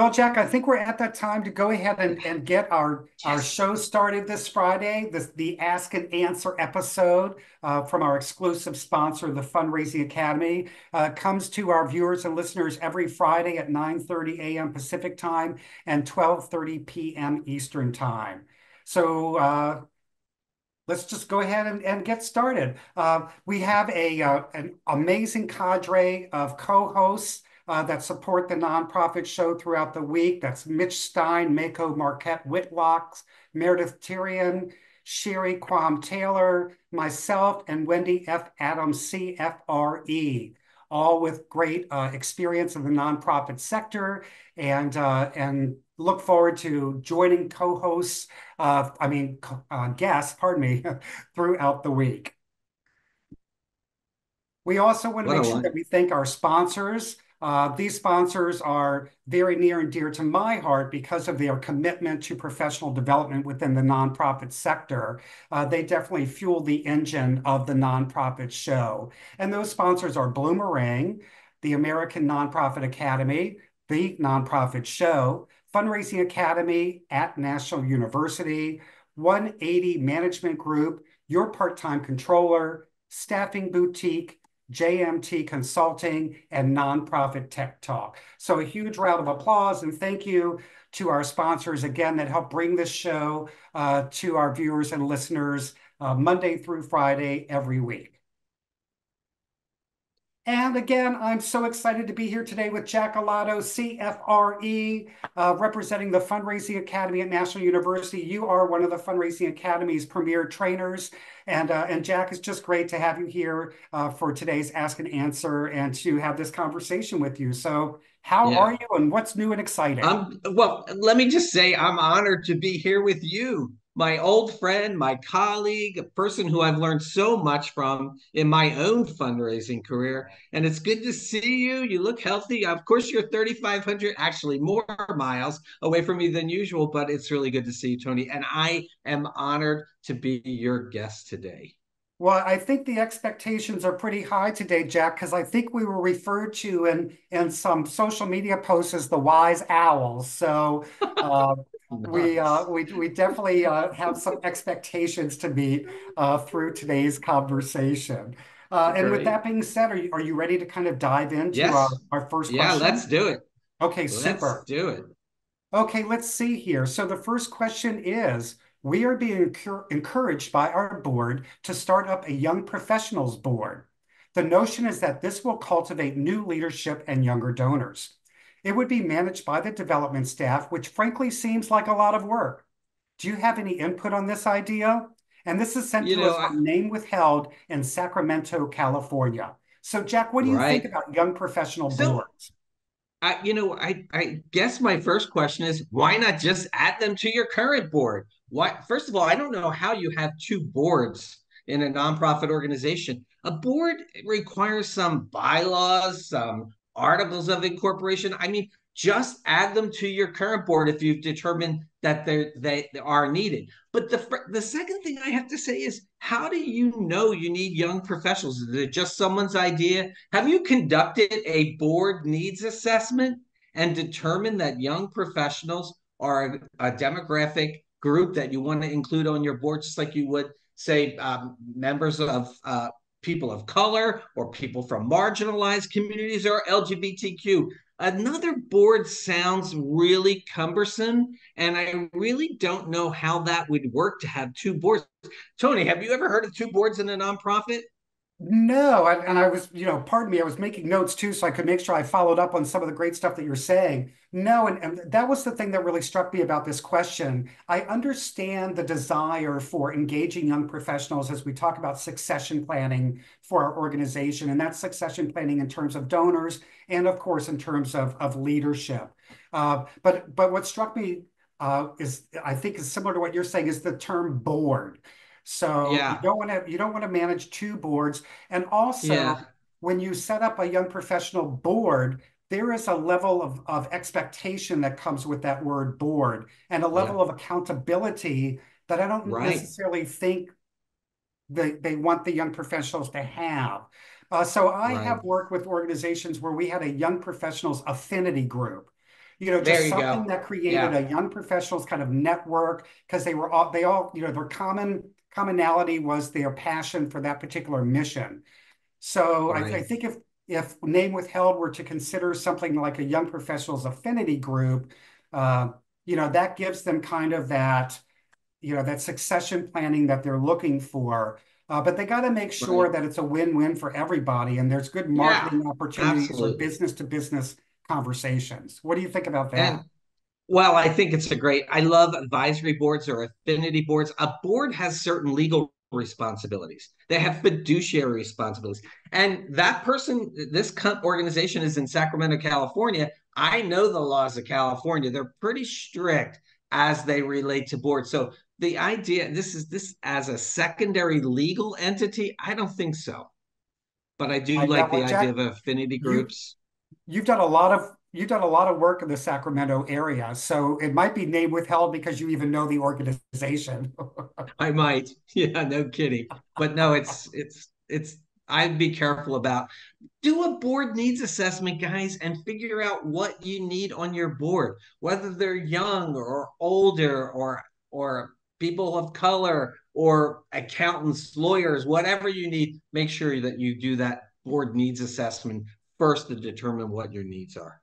Well, Jack, I think we're at that time to go ahead and get our show started this Friday, the Ask and Answer episode from our exclusive sponsor, the Fundraising Academy, comes to our viewers and listeners every Friday at 9:30 a.m. Pacific Time and 12:30 p.m. Eastern Time. So let's just go ahead and get started. We have an amazing cadre of co-hosts that support the Nonprofit Show throughout the week. That's Mitch Stein, Mako Marquette Whitlock, Meredith Tyrion, Sherry Quam Taylor, myself, and Wendy F. Adams, CFRE, all with great experience in the nonprofit sector, and look forward to joining co-hosts, guests, pardon me, throughout the week. We also want to make sure that we thank our sponsors. These sponsors are very near and dear to my heart because of their commitment to professional development within the nonprofit sector. They definitely fuel the engine of the Nonprofit Show. And those sponsors are Bloomerang, the American Nonprofit Academy, the Nonprofit Show, Fundraising Academy at National University, 180 Management Group, Your Part-Time Controller, Staffing Boutique, JMT Consulting, and Nonprofit Tech Talk. So a huge round of applause and thank you to our sponsors again that help bring this show to our viewers and listeners Monday through Friday every week. And again, I'm so excited to be here today with Jack Alotto, CFRE, representing the Fundraising Academy at National University. You are one of the Fundraising Academy's premier trainers. And Jack, it's just great to have you here for today's Ask and Answer and to have this conversation with you. So how are you and what's new and exciting? Well, let me just say I'm honored to be here with you, my old friend, my colleague, a person who I've learned so much from in my own fundraising career. And it's good to see you. You look healthy. Of course, you're 3,500, actually more miles away from me than usual, but it's really good to see you, Tony. And I am honored to be your guest today. Well, I think the expectations are pretty high today, Jack, because I think we were referred to in some social media posts as the wise owls. So, nice. We definitely have some expectations to meet through today's conversation. And with that being said, are you ready to kind of dive into our first question? Yeah, let's do it. Okay, super. Let's do it. Okay, let's see here. So the first question is, we are being encouraged by our board to start up a young professionals board. The notion is that this will cultivate new leadership and younger donors. It would be managed by the development staff, which frankly seems like a lot of work. Do you have any input on this idea? And this is sent to us from Name Withheld in Sacramento, California. So, Jack, what do you think about young professional boards? I guess my first question is, why not just add them to your current board? First of all, I don't know how you have two boards in a nonprofit organization. A board requires some bylaws, some articles of incorporation. I mean, just add them to your current board if you've determined that they are needed. But the second thing I have to say is, how do you know you need young professionals? Is it just someone's idea? Have you conducted a board needs assessment and determined that young professionals are a demographic group that you want to include on your board, just like you would, say, members of people of color or people from marginalized communities or LGBTQ. Another board sounds really cumbersome, and I really don't know how that would work to have two boards. Tony, have you ever heard of two boards in a nonprofit? No, and I was, pardon me, I was making notes too, so I could make sure I followed up on some of the great stuff that you're saying. No, and that was the thing that really struck me about this question. I understand the desire for engaging young professionals as we talk about succession planning for our organization, and that's succession planning in terms of donors and, of course, in terms of leadership. But what struck me is similar to what you're saying is the term board. So you don't want to manage two boards. And also when you set up a young professional board, there is a level of expectation that comes with that word board and a level of accountability that I don't necessarily think they want the young professionals to have. So I have worked with organizations where we had a young professionals affinity group. you know, just something that created a young professionals kind of network, because they were all, you know, their commonality was their passion for that particular mission. So I think if Name Withheld were to consider something like a young professionals affinity group, you know, that gives them kind of that, you know, that succession planning that they're looking for. But they got to make sure that it's a win-win for everybody, and there's good marketing opportunities for business-to-business conversations. What do you think about that? And, well, I think it's a great, I love advisory boards or affinity boards. A board has certain legal responsibilities. They have fiduciary responsibilities. And that person, this organization is in Sacramento, California. I know the laws of California. They're pretty strict as they relate to boards. So the idea, this is this as a secondary legal entity, I don't think so. But I do like the idea of affinity groups. You've done a lot of work in the Sacramento area, so it might be Name Withheld because you even know the organization. I might, yeah, no kidding. But no, it's I'd be careful about. Do a board needs assessment, guys, and figure out what you need on your board, whether they're young or older or people of color or accountants, lawyers, whatever you need. Make sure that you do that board needs assessment first to determine what your needs are.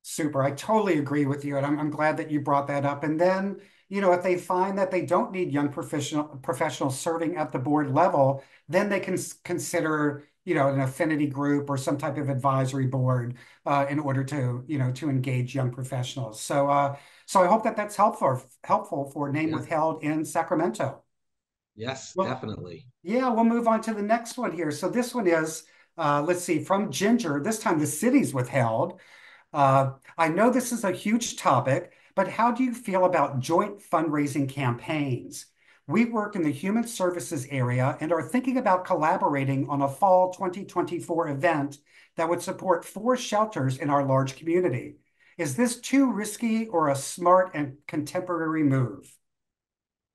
Super. I totally agree with you. And I'm glad that you brought that up. And then, you know, if they find that they don't need young professionals serving at the board level, then they can consider, you know, an affinity group or some type of advisory board in order to, you know, to engage young professionals. So, so I hope that that's helpful for Name Withheld in Sacramento. Yes, well, definitely. Yeah, we'll move on to the next one here. So this one is, let's see, from Ginger, this time the city's withheld. I know this is a huge topic, but how do you feel about joint fundraising campaigns? We work in the human services area and are thinking about collaborating on a fall 2024 event that would support 4 shelters in our large community. Is this too risky or a smart and contemporary move?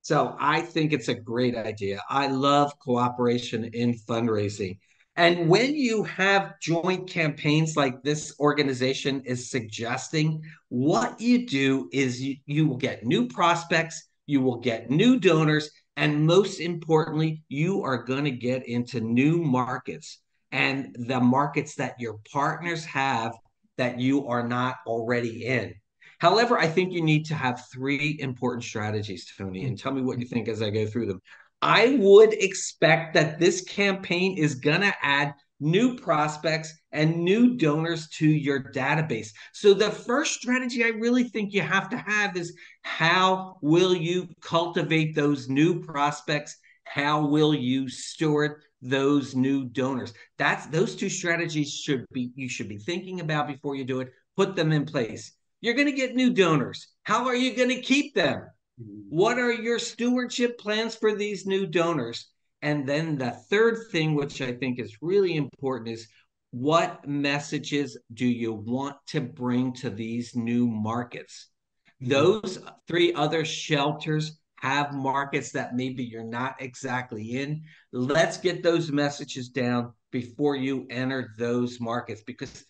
So I think it's a great idea. I love cooperation in fundraising. And when you have joint campaigns like this organization is suggesting, what you do is you will get new prospects, you will get new donors, and most importantly, you are going to get into new markets and the markets that your partners have that you are not already in. However, I think you need to have 3 important strategies, Tony, and tell me what you think as I go through them. I would expect that this campaign is going to add new prospects and new donors to your database. So the first strategy I really think you have to have is, how will you cultivate those new prospects? How will you steward those new donors? That's those 2 strategies you should be thinking about before you do it. Put them in place. You're going to get new donors. How are you going to keep them? What are your stewardship plans for these new donors? And then the third thing, which I think is really important, is what messages do you want to bring to these new markets? Those 3 other shelters have markets that maybe you're not exactly in. Let's get those messages down before you enter those markets, because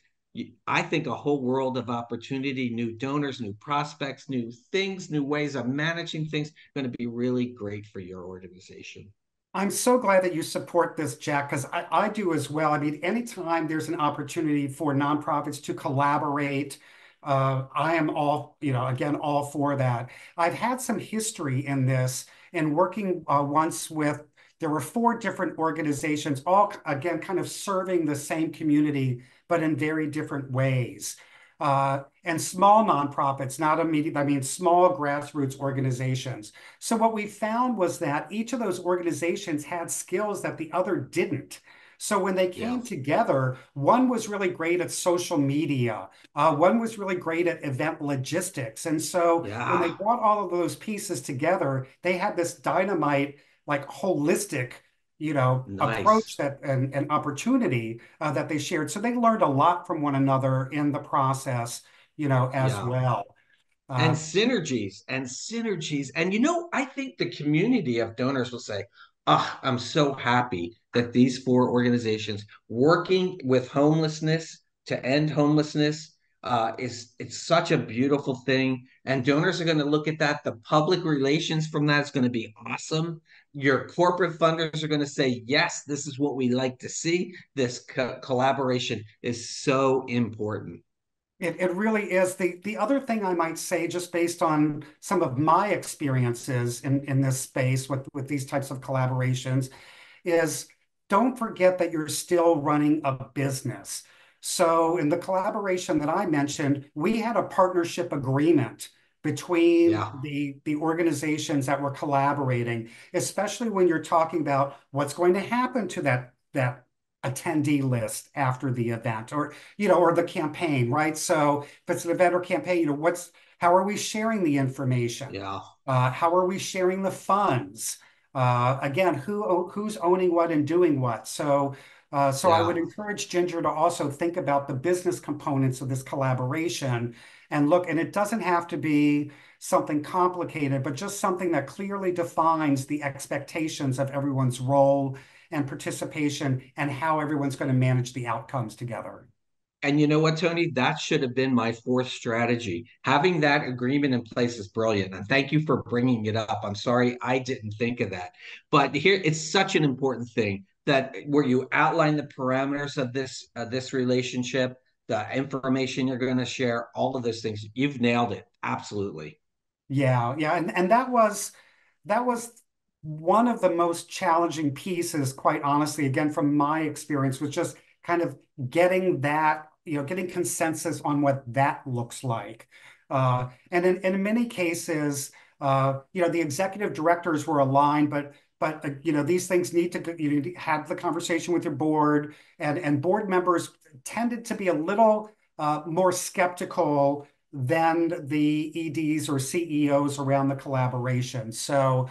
I think a whole world of opportunity, new donors, new prospects, new things, new ways of managing things, going to be really great for your organization. I'm so glad that you support this, Jack, because I do as well. I mean, anytime there's an opportunity for nonprofits to collaborate, I am all, you know, again, all for that. I've had some history in this and working once with, there were 4 different organizations, all again, kind of serving the same community, but in very different ways. And small nonprofits, not immediate, I mean, small grassroots organizations. So what we found was that each of those organizations had skills that the other didn't. So when they came together, one was really great at social media. One was really great at event logistics. And so when they brought all of those pieces together, they had this dynamite, like holistic, you know, approach that and opportunity that they shared. So they learned a lot from one another in the process, you know, as well. And synergies. And, you know, I think the community of donors will say, oh, I'm so happy that these 4 organizations working with homelessness to end homelessness, It's such a beautiful thing, and donors are going to look at that. The public relations from that is going to be awesome. Your corporate funders are going to say, yes, this is what we like to see. This collaboration is so important. It really is. The other thing I might say, just based on some of my experiences in this space with these types of collaborations, is don't forget that you're still running a business. So in the collaboration that I mentioned, we had a partnership agreement between the organizations that were collaborating, especially when you're talking about what's going to happen to that attendee list after the event, or, you know, or the campaign, right? So if it's an event or campaign, you know, how are we sharing the information? Yeah. How are we sharing the funds? Again, who's owning what and doing what? So I would encourage Ginger to also think about the business components of this collaboration and look, and it doesn't have to be something complicated, but just something that clearly defines the expectations of everyone's role and participation and how everyone's going to manage the outcomes together. And you know what, Tony, that should have been my fourth strategy. Having that agreement in place is brilliant. And thank you for bringing it up. I'm sorry I didn't think of that. But here, it's such an important thing, that where you outline the parameters of this relationship, the information you're going to share, all of those things. You've nailed it. Absolutely. Yeah. And that was one of the most challenging pieces, quite honestly, again, from my experience, was just kind of getting that, you know, getting consensus on what that looks like. And in many cases, you know, the executive directors were aligned, but you know, these things need to, you know, have the conversation with your board, and board members tended to be a little more skeptical than the EDs or CEOs around the collaboration. So,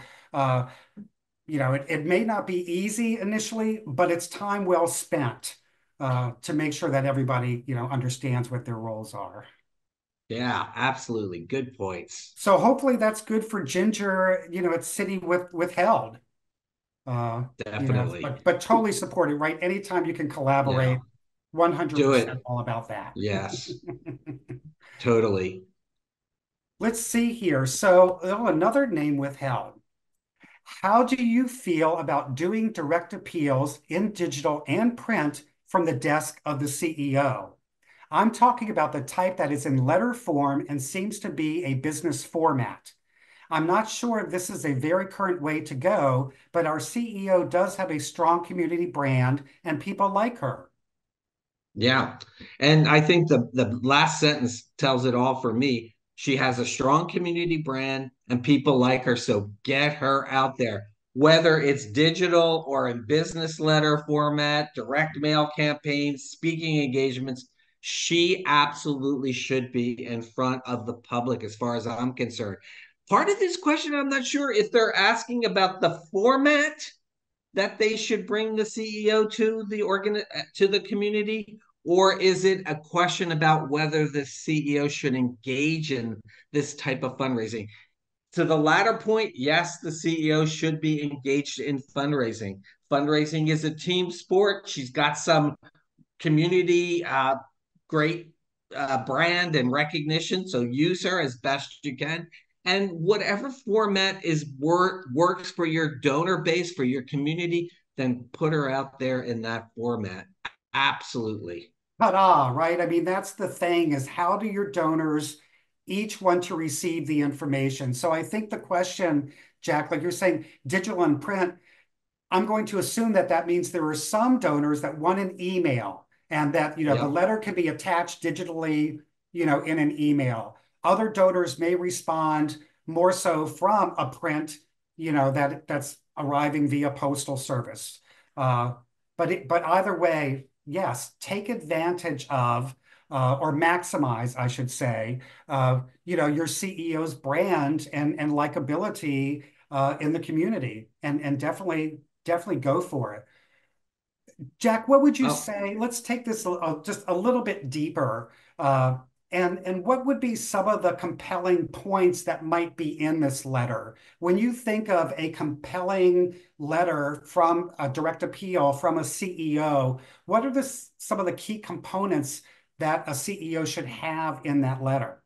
you know, it may not be easy initially, but it's time well spent to make sure that everybody, you know, understands what their roles are. Yeah, absolutely. Good points. So hopefully that's good for Ginger, you know, it's City Withheld. Definitely, you know, but totally supported, right? Anytime you can collaborate, 100% all about that. Yes, totally. Let's see here. So another name withheld. How do you feel about doing direct appeals in digital and print from the desk of the CEO? I'm talking about the type that is in letter form and seems to be a business format. I'm not sure this is a very current way to go, but our CEO does have a strong community brand and people like her. Yeah. And I think the last sentence tells it all for me. She has a strong community brand and people like her. So get her out there, whether it's digital or in business letter format, direct mail campaigns, speaking engagements. She absolutely should be in front of the public as far as I'm concerned. Part of this question, I'm not sure if they're asking about the format that they should bring the CEO to the community, or is it a question about whether the CEO should engage in this type of fundraising? To the latter point, yes, the CEO should be engaged in fundraising. Fundraising is a team sport. She's got some community, great brand and recognition, so use her as best you can. And whatever format is works for your donor base, for your community, then put her out there in that format. Absolutely. Ta-da, right? I mean, that's the thing, is how do your donors each want to receive the information? So I think the question, Jack, like you're saying, digital and print, I'm going to assume that means there are some donors that want an email and that, you know, the letter can be attached digitally, you know, in an email. Other donors may respond more so from a print, you know, that's arriving via postal service. But either way, yes, take advantage of, or maximize, I should say, you know, your CEO's brand and likability in the community, and definitely go for it. Jack, what would you say? Let's take this just a little bit deeper. And what would be some of the compelling points that might be in this letter? When you think of a compelling letter from a direct appeal from a CEO, what are some of the key components that a CEO should have in that letter?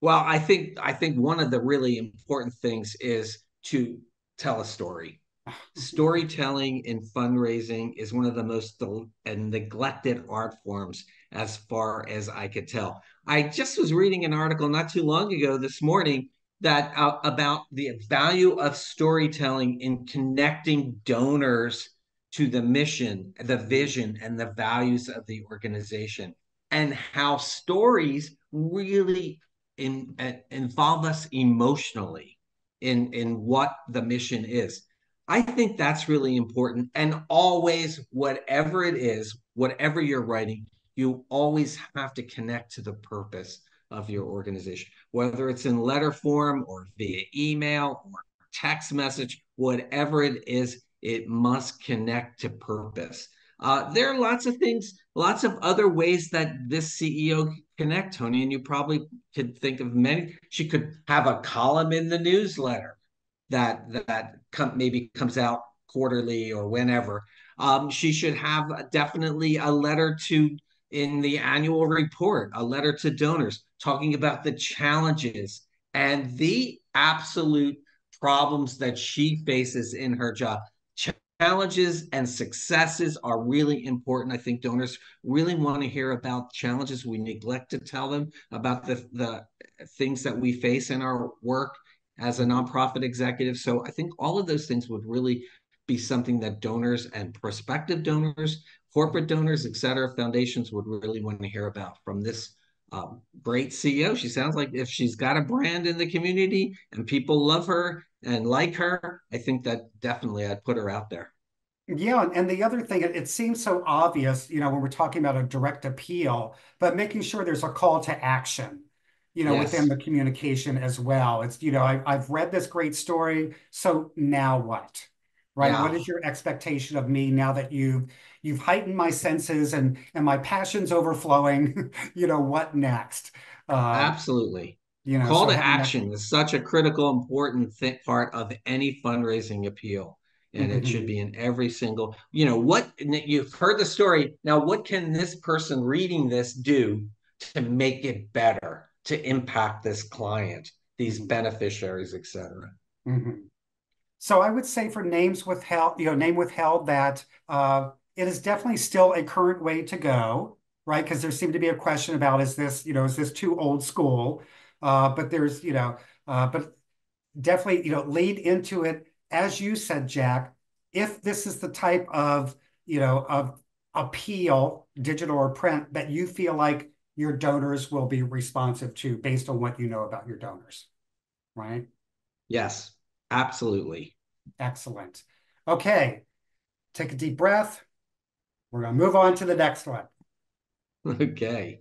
Well, I think one of the really important things is to tell a story. Storytelling in fundraising is one of the most neglected art forms, as far as I could tell. I just was reading an article not too long ago this morning that about the value of storytelling in connecting donors to the mission, the vision, and the values of the organization, and how stories really involve us emotionally in what the mission is. I think that's really important. And always, whatever it is, whatever you're writing, you always have to connect to the purpose of your organization, whether it's in letter form or via email or text message, whatever it is, it must connect to purpose. There are lots of things, lots of other ways that this CEO can connect, Tony, and you probably could think of many. She could have a column in the newsletter that maybe comes out quarterly or whenever. She should have definitely a letter to, in the annual report, a letter to donors talking about the challenges and the absolute problems that she faces in her job. Challenges and successes are really important. I think donors really want to hear about challenges. We neglect to tell them about the things that we face in our work as a nonprofit executive. So I think all of those things would really be something that donors and prospective donors, corporate donors, et cetera, foundations would really want to hear about from this great CEO. She sounds like if she's got a brand in the community and people love her and like her, I think that definitely I'd put her out there. Yeah, and the other thing, it seems so obvious, you know, when we're talking about a direct appeal, but making sure there's a call to action, you know, yes, within the communication as well. It's, you know, I've read this great story, so now what? Right? Yeah. What is your expectation of me now that you've heightened my senses and my passion's overflowing? You know, what next? Absolutely. You know, call to action is such a critical, important part of any fundraising appeal. And mm-hmm. It should be in every single, you know, what you've heard the story. Now, what can this person reading this do to make it better, to impact this client, these beneficiaries, et cetera? Mm-hmm. So I would say for names withheld, you know, name withheld, that it is definitely still a current way to go, right? Because there seemed to be a question about, is this, you know, is this too old school? But there's, you know, but definitely, you know, lead into it. As you said, Jack, if this is the type of, you know, of appeal, digital or print, that you feel like your donors will be responsive to based on what you know about your donors, right? Yes. Absolutely. Excellent. Okay. Take a deep breath. We're going to move on to the next one. Okay.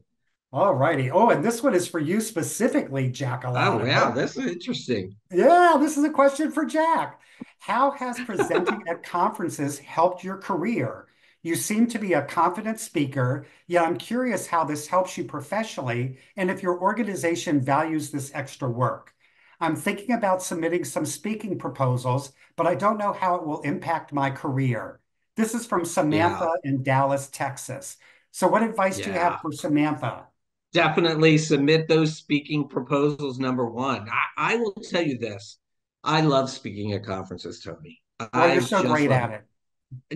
All righty. Oh, and this one is for you specifically, Jack Alotto. Oh, yeah. This is interesting. Yeah. This is a question for Jack. How has presenting at conferences helped your career? You seem to be a confident speaker, yet I'm curious how this helps you professionally and if your organization values this extra work. I'm thinking about submitting some speaking proposals, but I don't know how it will impact my career. This is from Samantha in Dallas, Texas. So what advice do you have for Samantha? Definitely submit those speaking proposals, number one. I will tell you this. I love speaking at conferences, Tony. Well, you're so great at it.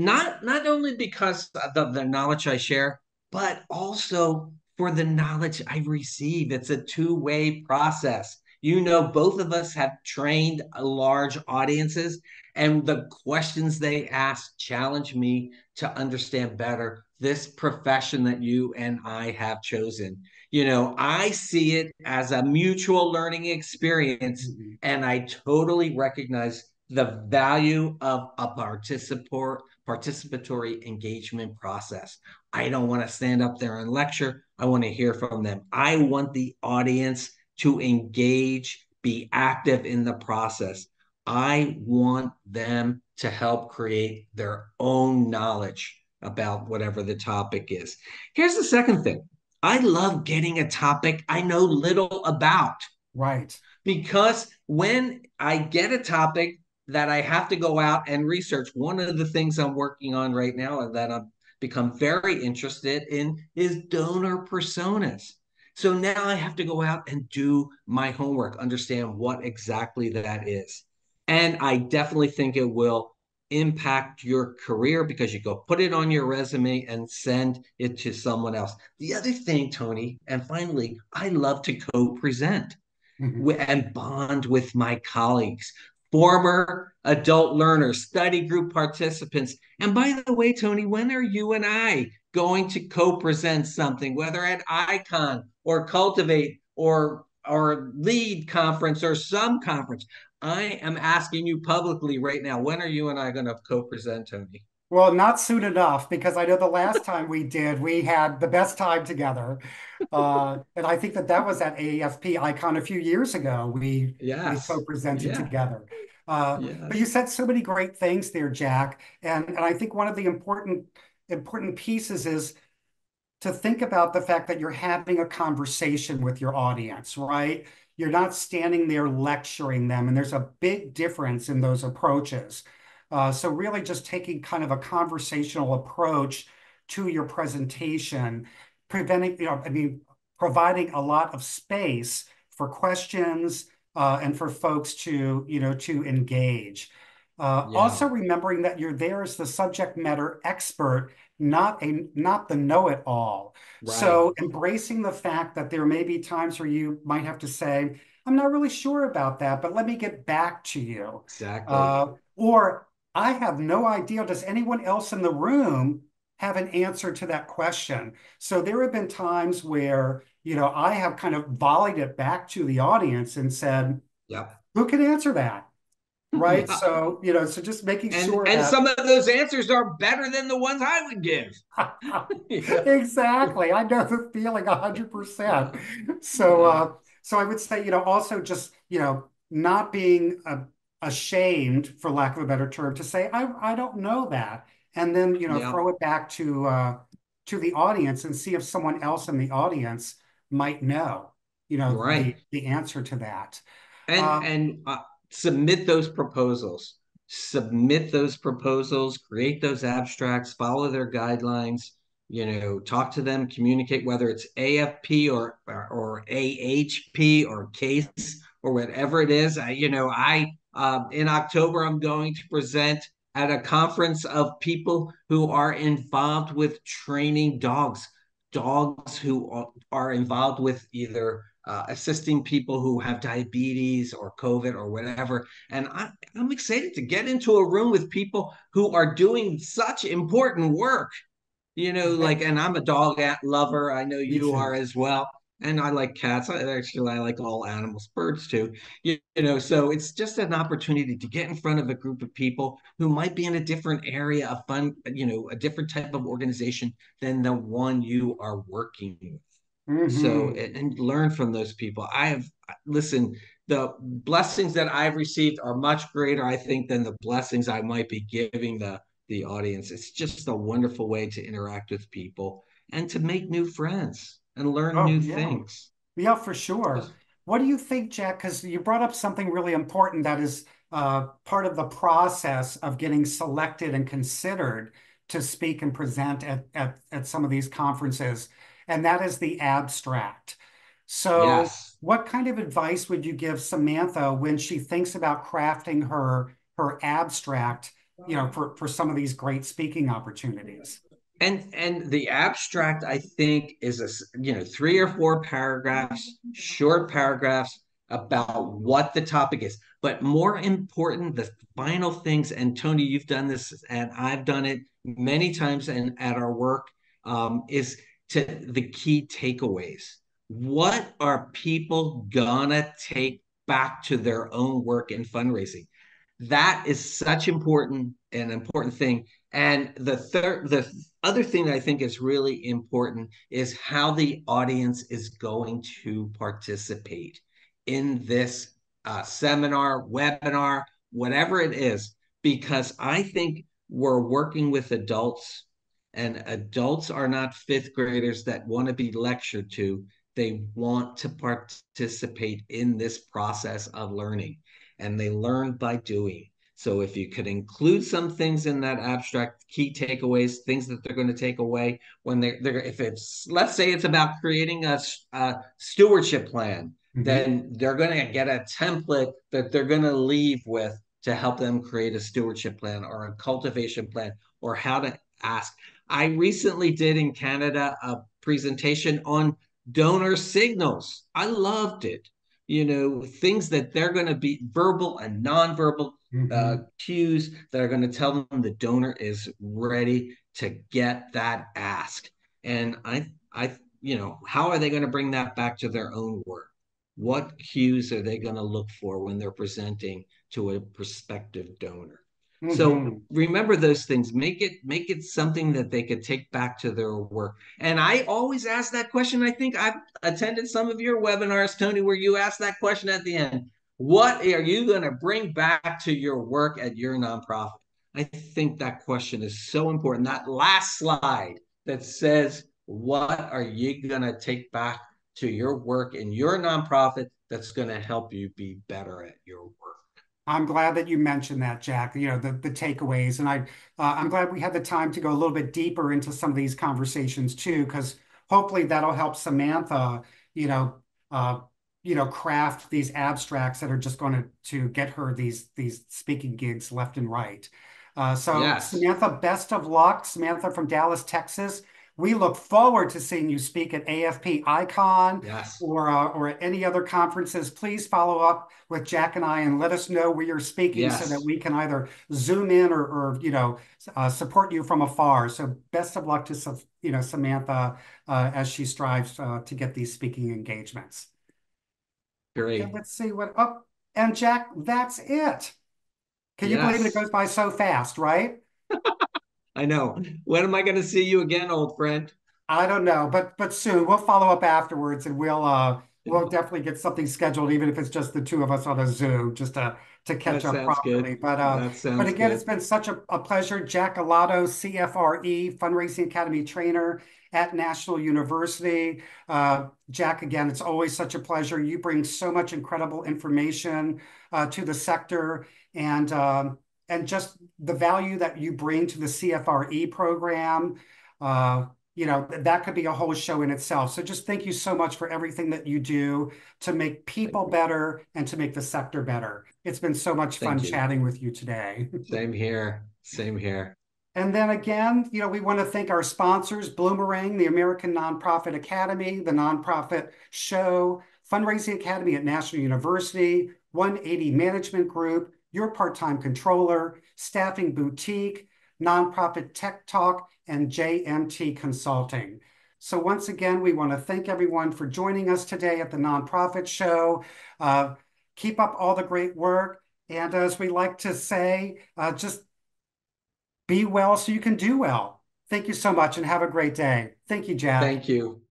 Not only because of the knowledge I share, but also for the knowledge I receive. It's a two-way process. You know, both of us have trained large audiences, and the questions they ask challenge me to understand better this profession that you and I have chosen. You know, I see it as a mutual learning experience, and I totally recognize the value of a participatory engagement process. I don't want to stand up there and lecture. I want to hear from them. I want the audience to engage, be active in the process. I want them to help create their own knowledge about whatever the topic is. Here's the second thing. I love getting a topic I know little about. Right. Because when I get a topic that I have to go out and research, one of the things I'm working on right now and that I'm become very interested in is donor personas. So now I have to go out and do my homework, understand what exactly that is. And I definitely think it will impact your career because you go put it on your resume and send it to someone else. The other thing, Tony, and finally, I love to co-present and bond with my colleagues, former adult learners, study group participants. And by the way, Tony, when are you and I going to co-present something, whether at ICON or Cultivate or Lead Conference or some conference? I am asking you publicly right now, when are you and I going to co-present, Tony? Well, not soon enough, because I know the last time we did, we had the best time together. And I think that was at AFP ICON a few years ago. We co-presented together. But you said so many great things there, Jack. And I think one of the important pieces is to think about the fact that you're having a conversation with your audience, right? You're not standing there lecturing them. And there's a big difference in those approaches. So really just taking kind of a conversational approach to your presentation, providing a lot of space for questions and for folks to, to engage. Also remembering that you're there as the subject matter expert, not the know-it-all. Right. So embracing the fact that there may be times where you might have to say, I'm not really sure about that, but let me get back to you. Exactly. Or I have no idea. Does anyone else in the room have an answer to that question? So there have been times where, I have kind of volleyed it back to the audience and said, who can answer that? Right. So, so just making sure. And that some of those answers are better than the ones I would give. Exactly. I know the feeling 100%. So, so I would say, also just, not being ashamed, for lack of a better term, to say, I don't know that. And then, throw it back to the audience and see if someone else in the audience might know, the answer to that. And submit those proposals, create those abstracts, follow their guidelines, talk to them, communicate, whether it's AFP or AHP or CASE or whatever it is. In October, I'm going to present at a conference of people who are involved with training dogs who are involved with either assisting people who have diabetes or COVID or whatever. And I'm excited to get into a room with people who are doing such important work, and I'm a dog lover. I know you are as well. And I like cats. I like all animals, birds too, so it's just an opportunity to get in front of a group of people who might be in a different area of fun, a different type of organization than the one you are working with. Mm-hmm. So, and learn from those people. The blessings that I've received are much greater, I think, than the blessings I might be giving the audience. It's just a wonderful way to interact with people and to make new friends and learn new things. Yeah, for sure. What do you think, Jack? Because you brought up something really important that is part of the process of getting selected and considered to speak and present at some of these conferences. And that is the abstract. So what kind of advice would you give Samantha when she thinks about crafting her abstract, for some of these great speaking opportunities? And the abstract, I think, is, 3 or 4 paragraphs, short paragraphs about what the topic is. But more important, the final things, and Tony, you've done this, and I've done it many times and at our work, is to the key takeaways. What are people gonna take back to their own work in fundraising? That is such an important thing. And the other thing that I think is really important is how the audience is going to participate in this seminar, webinar, whatever it is, because I think we're working with adults. And adults are not fifth graders that want to be lectured to. They want to participate in this process of learning, and they learn by doing. So if you could include some things in that abstract, key takeaways, things that they're going to take away when they're if it's, let's say it's about creating a stewardship plan, mm-hmm. then they're going to get a template that they're going to leave with to help them create a stewardship plan or a cultivation plan or how to ask. I recently did in Canada a presentation on donor signals. I loved it. You know, things that they're going to be verbal and nonverbal mm-hmm. Cues that are going to tell them the donor is ready to get that ask. And I, you know, how are they going to bring that back to their own work? What cues are they going to look for when they're presenting to a prospective donor? Mm-hmm. So remember those things, make it something that they could take back to their work. And I always ask that question. I think I've attended some of your webinars, Tony, where you ask that question at the end. What are you going to bring back to your work at your nonprofit? I think that question is so important. That last slide that says, what are you going to take back to your work in your nonprofit that's going to help you be better at your work? I'm glad that you mentioned that, Jack, you know, the takeaways. And I'm glad we had the time to go a little bit deeper into some of these conversations too, because hopefully that'll help Samantha, craft these abstracts that are just going to get her these speaking gigs left and right. Yes. Samantha, best of luck. Samantha from Dallas, Texas. We look forward to seeing you speak at AFP ICON yes. or at any other conferences. Please follow up with Jack and I and let us know where you're speaking yes. so that we can either Zoom in or support you from afar. So best of luck to Samantha as she strives to get these speaking engagements. Great. Okay, let's see what up. Oh, and Jack, that's it. Can you yes. believe it goes by so fast, right? I know. When am I going to see you again, old friend? I don't know, but soon. We'll follow up afterwards, and we'll definitely get something scheduled, even if it's just the two of us on a Zoom, just to catch up properly. Good. But again, good. It's been such a pleasure. Jack Alotto, CFRE, Fundraising Academy trainer at National University. Jack, again, it's always such a pleasure. You bring so much incredible information to the sector, and just the value that you bring to the CFRE program, that could be a whole show in itself. So just thank you so much for everything that you do to make people better and to make the sector better. It's been so much fun chatting with you today. Same here. And then again, we want to thank our sponsors, Bloomerang, the American Nonprofit Academy, the Nonprofit Show, Fundraising Academy at National University, 180 Management Group, Your Part-Time Controller, Staffing Boutique, Nonprofit Tech Talk, and JMT Consulting. So once again, we want to thank everyone for joining us today at the Nonprofit Show. Keep up all the great work. And as we like to say, just be well so you can do well. Thank you so much and have a great day. Thank you, Jack. Thank you.